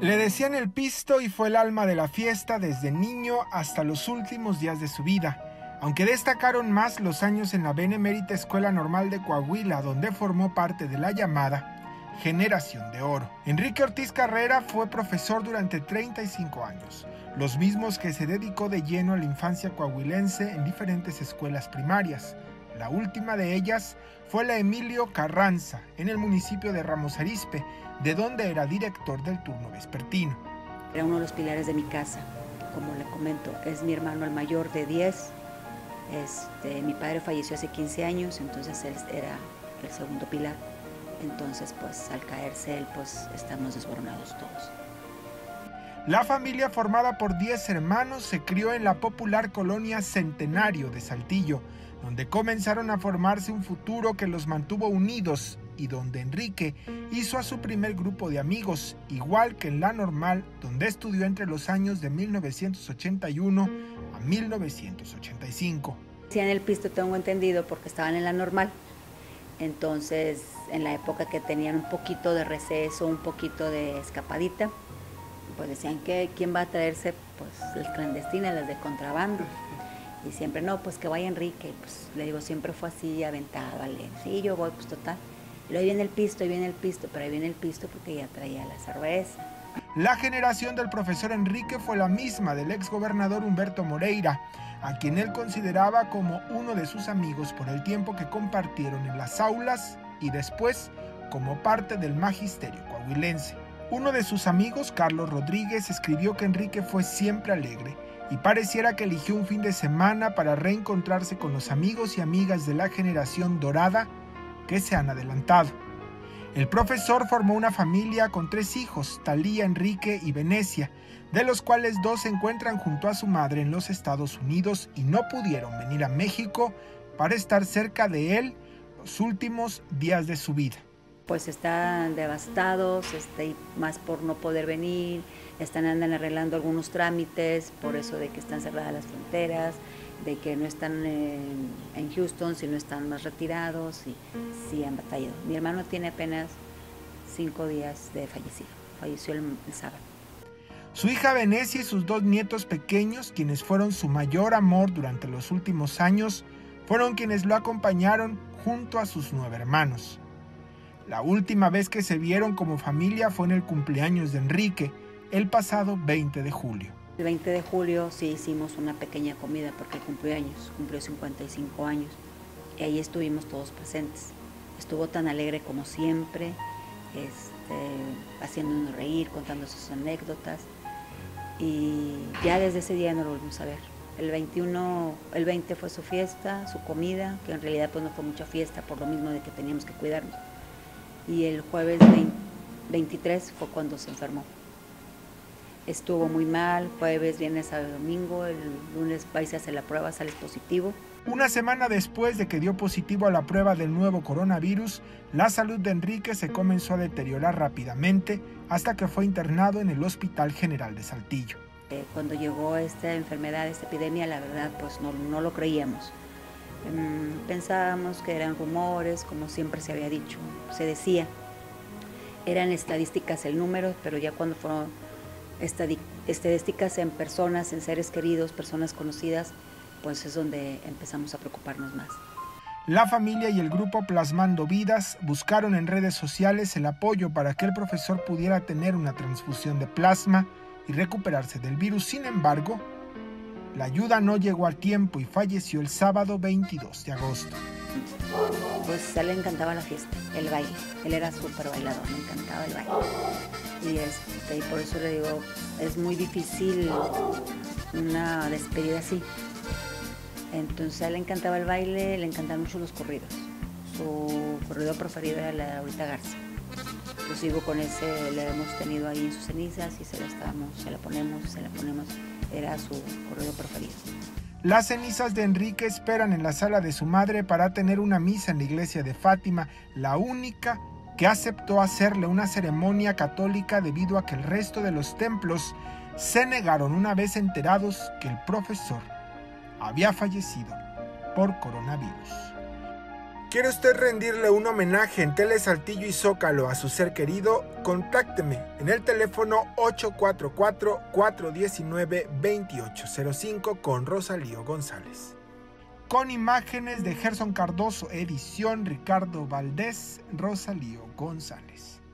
Le decían el Pisto y fue el alma de la fiesta desde niño hasta los últimos días de su vida, aunque destacaron más los años en la Benemérita Escuela Normal de Coahuila, donde formó parte de la llamada Generación de Oro. Enrique Ortiz Carrera fue profesor durante 35 años, los mismos que se dedicó de lleno a la infancia coahuilense en diferentes escuelas primarias. La última de ellas fue la Emilio Carranza, en el municipio de Ramos Arizpe, de donde era director del turno vespertino. Era uno de los pilares de mi casa, como le comento, es mi hermano el mayor de 10. Mi padre falleció hace 15 años, entonces él era el segundo pilar. Entonces, pues, al caerse él, pues, estamos desbornados todos. La familia, formada por 10 hermanos, se crió en la popular colonia Centenario de Saltillo, donde comenzaron a formarse un futuro que los mantuvo unidos y donde Enrique hizo a su primer grupo de amigos, igual que en la normal, donde estudió entre los años de 1981 a 1985. Sí, en el Pisto tengo entendido porque estaban en la normal, entonces en la época que tenían un poquito de receso, un poquito de escapadita, pues decían que quién va a traerse, pues, las clandestinas, las de contrabando. Y siempre, no, pues que vaya Enrique. Pues le digo, siempre fue así, aventado, vale. Sí, yo voy, pues total. Y luego viene el Pisto, y viene el Pisto, pero ahí viene el Pisto porque ya traía la cerveza. La generación del profesor Enrique fue la misma del exgobernador Humberto Moreira, a quien él consideraba como uno de sus amigos por el tiempo que compartieron en las aulas y después como parte del magisterio coahuilense. Uno de sus amigos, Carlos Rodríguez, escribió que Enrique fue siempre alegre y pareciera que eligió un fin de semana para reencontrarse con los amigos y amigas de la generación dorada que se han adelantado. El profesor formó una familia con 3 hijos, Thalía, Enrique y Venecia, de los cuales 2 se encuentran junto a su madre en los Estados Unidos y no pudieron venir a México para estar cerca de él los últimos días de su vida. Pues están devastados, y más por no poder venir, andan arreglando algunos trámites, por eso de que están cerradas las fronteras, de que no están en Houston, sino están más retirados, y sí han batallado. Mi hermano tiene apenas 5 días de fallecido, falleció el sábado. Su hija Venecia y sus 2 nietos pequeños, quienes fueron su mayor amor durante los últimos años, fueron quienes lo acompañaron junto a sus 9 hermanos. La última vez que se vieron como familia fue en el cumpleaños de Enrique, el pasado 20 de julio. El 20 de julio sí hicimos una pequeña comida porque cumplió años, cumplió 55 años. Y ahí estuvimos todos presentes. Estuvo tan alegre como siempre, haciéndonos reír, contando sus anécdotas. Y ya desde ese día no lo volvimos a ver. El 20 fue su fiesta, su comida, que en realidad pues no fue mucha fiesta por lo mismo de que teníamos que cuidarnos. Y el jueves 23 fue cuando se enfermó. Estuvo muy mal, jueves, viernes, sábado, domingo, el lunes va y se hace la prueba, sale positivo. Una semana después de que dio positivo a la prueba del nuevo coronavirus, la salud de Enrique se comenzó a deteriorar rápidamente hasta que fue internado en el Hospital General de Saltillo. Cuando llegó esta enfermedad, esta epidemia, la verdad pues no lo creíamos. Pensábamos que eran rumores, como siempre se había dicho, se decía. Eran estadísticas el número, pero ya cuando fueron estadísticas en personas, en seres queridos, personas conocidas, pues es donde empezamos a preocuparnos más. La familia y el grupo Plasmando Vidas buscaron en redes sociales el apoyo para que el profesor pudiera tener una transfusión de plasma y recuperarse del virus. Sin embargo, la ayuda no llegó a tiempo y falleció el sábado 22 de agosto. Pues a él le encantaba la fiesta, el baile. Él era súper bailador, le encantaba el baile. Y por eso le digo, es muy difícil una despedida así. Entonces a él le encantaba el baile, le encantaban mucho los corridos. Su corrido preferido era la de ahorita Garza. Inclusive con ese le hemos tenido ahí en sus cenizas y se la ponemos. Era su correo preferido. Las cenizas de Enrique esperan en la sala de su madre para tener una misa en la iglesia de Fátima, la única que aceptó hacerle una ceremonia católica debido a que el resto de los templos se negaron una vez enterados que el profesor había fallecido por coronavirus. ¿Quiere usted rendirle un homenaje en Tele Saltillo y Zócalo a su ser querido? Contácteme en el teléfono 844-419-2805 con Rosalío González. Con imágenes de Gerson Cardoso, edición Ricardo Valdés, Rosalío González.